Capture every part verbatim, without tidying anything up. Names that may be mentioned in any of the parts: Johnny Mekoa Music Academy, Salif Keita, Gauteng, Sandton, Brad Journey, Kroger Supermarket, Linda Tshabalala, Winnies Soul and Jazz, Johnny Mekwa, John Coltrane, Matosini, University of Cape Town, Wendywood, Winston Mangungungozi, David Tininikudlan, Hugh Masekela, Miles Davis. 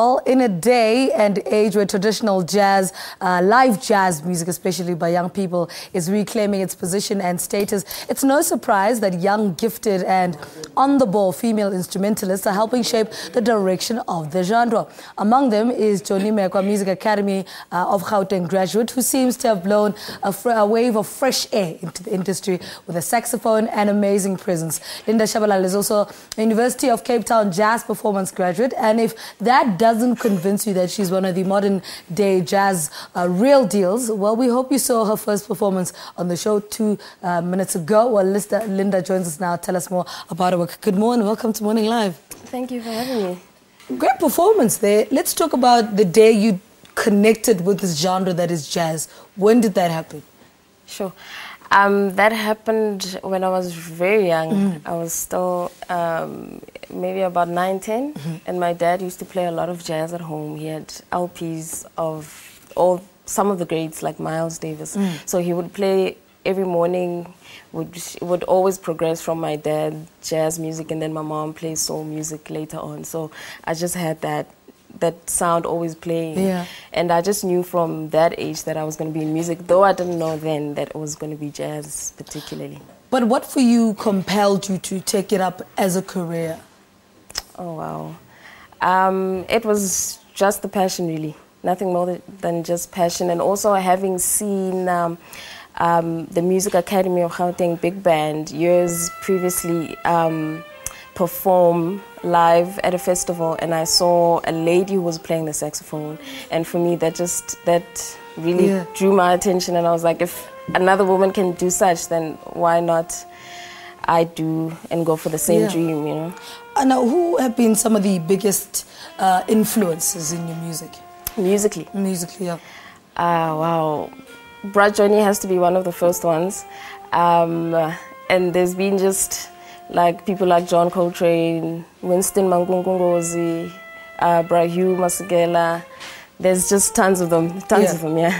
Well, in a day and age where traditional jazz, uh, live jazz music, especially by young people, is reclaiming its position and status, it's no surprise that young, gifted and on-the-ball female instrumentalists are helping shape the direction of the genre. Among them is Johnny Mekwa, Music Academy uh, of Gauteng graduate, who seems to have blown a, a wave of fresh air into the industry with a saxophone and amazing presence. Linda Tshabalala is also a University of Cape Town jazz performance graduate, and if that doesn't convince you that she's one of the modern day jazz uh, real deals, well, we hope you saw her first performance on the show two uh, minutes ago. Well, Linda, Linda joins us now. Tell us more about her work. Good morning. Welcome to Morning Live. Thank you for having me. Great performance there. Let's talk about the day you connected with this genre that is jazz. When did that happen? Sure. Um, that happened when I was very young. Mm. I was still um, maybe about nine, ten, mm-hmm. and my dad used to play a lot of jazz at home. He had L Ps of all some of the greats like Miles Davis. Mm. So he would play every morning. Would would always progress from my dad jazz music, and then my mom plays soul music later on. So I just had that. that sound always playing, yeah. And I just knew from that age that I was going to be in music, though I didn't know then that it was going to be jazz particularly. But what for you compelled you to take it up as a career? Oh wow, um, it was just the passion really, nothing more than just passion, and also having seen um, um, the Music Academy of Gauteng Big Band years previously um, perform live at a festival, and I saw a lady who was playing the saxophone, and for me that just that really yeah. drew my attention, and I was like, if another woman can do such, then why not I do and go for the same yeah. dream, you know. And now, who have been some of the biggest uh, influences in your music? Musically? Musically, yeah. Ah, uh, wow. Brad Journey has to be one of the first ones, um, and there's been just like people like John Coltrane, Winston Mangungungozi, uh, Brad Hugh Masekela. There's just tons of them, tons yeah. of them, yeah.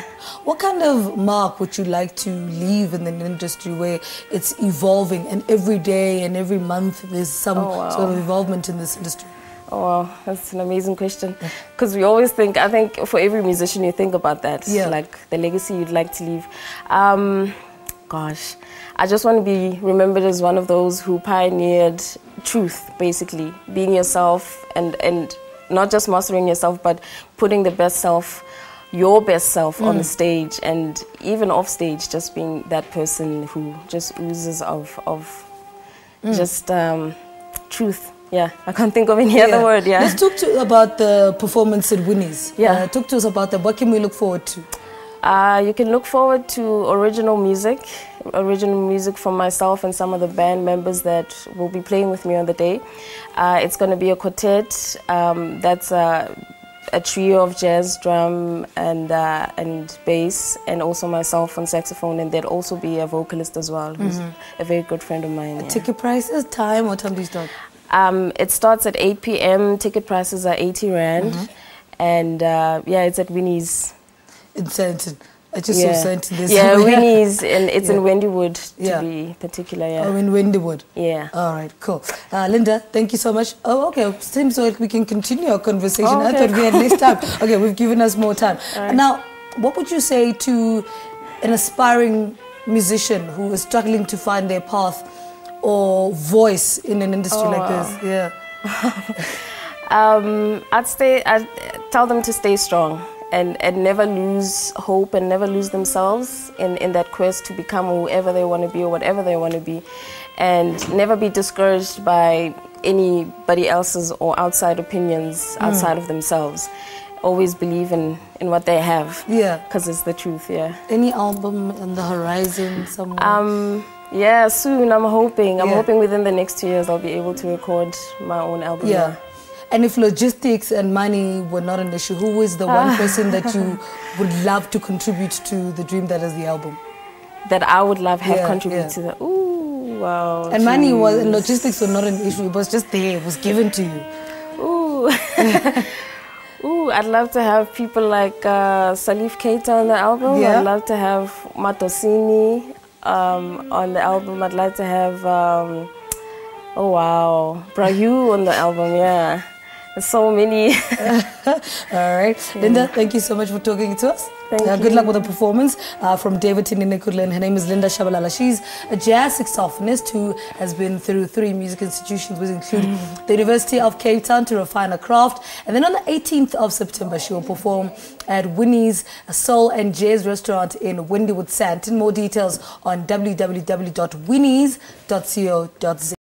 What kind of mark would you like to leave in an industry where it's evolving, and every day and every month there's some oh, wow. sort of involvement in this industry? Oh, wow, that's an amazing question. Because we always think, I think for every musician you think about that, yeah. like the legacy you'd like to leave. Um, Gosh, I just want to be remembered as one of those who pioneered truth, basically. Being yourself, and, and not just mastering yourself, but putting the best self, your best self mm. on the stage, and even off stage, just being that person who just oozes of, of mm. just um, truth. Yeah, I can't think of any yeah. other word, yeah. Let's talk to you about the performance at Winnies. Yeah. Uh, talk to us about that. What can we look forward to? Uh, you can look forward to original music, original music from myself and some of the band members that will be playing with me on the day. Uh, it's going to be a quartet. Um, that's a, a trio of jazz, drum and, uh, and bass, and also myself on saxophone, and there'll also be a vocalist as well, who's mm-hmm. a very good friend of mine. Yeah. Ticket prices, time, what time do you start? Um, it starts at eight p m, ticket prices are eighty rand, mm-hmm. and uh, yeah, it's at Winnies. In Santon. I just yeah. saw Santon this Yeah, Winnies, and it's yeah. in Wendywood to yeah. be particular. Yeah. Oh, in Wendywood? Yeah. All right, cool. Uh, Linda, thank you so much. Oh, okay, seems like we can continue our conversation. Oh, okay. I thought we had less time. Okay, we've given us more time. Right. Now, what would you say to an aspiring musician who is struggling to find their path or voice in an industry oh, like wow. this? Yeah. um, I'd, stay, I'd tell them to stay strong. And, and never lose hope, and never lose themselves in, in that quest to become whoever they want to be or whatever they want to be. And never be discouraged by anybody else's or outside opinions outside mm. of themselves. Always believe in, in what they have. Yeah. Because it's the truth, yeah. Any album on the horizon somewhere? Um, yeah, soon I'm hoping. I'm yeah. hoping within the next two years I'll be able to record my own album. Yeah. And if logistics and money were not an issue, who is the one person that you would love to contribute to the dream that is the album? That I would love have yeah, contributed yeah. to the... Ooh, wow. And geez. money was, and logistics were not an issue. It was just there. It was given to you. Ooh. Ooh, I'd love to have people like uh, Salif Keita on the album. Yeah. I'd love to have Matosini um, on the album. I'd like to have... Um, oh, wow. Brahu on the album, yeah. so many. All right. Yeah. Linda, thank you so much for talking to us. Thank uh, you. Good luck with the performance uh, from David Tininikudlan. Her name is Linda Tshabalala. She's a jazz saxophonist who has been through three music institutions, which include mm. the University of Cape Town to refine her craft. And then on the eighteenth of September, she will perform at Winnies Soul and Jazz restaurant in Wendywood, Sandton. More details on w w w dot winnies dot co dot z a.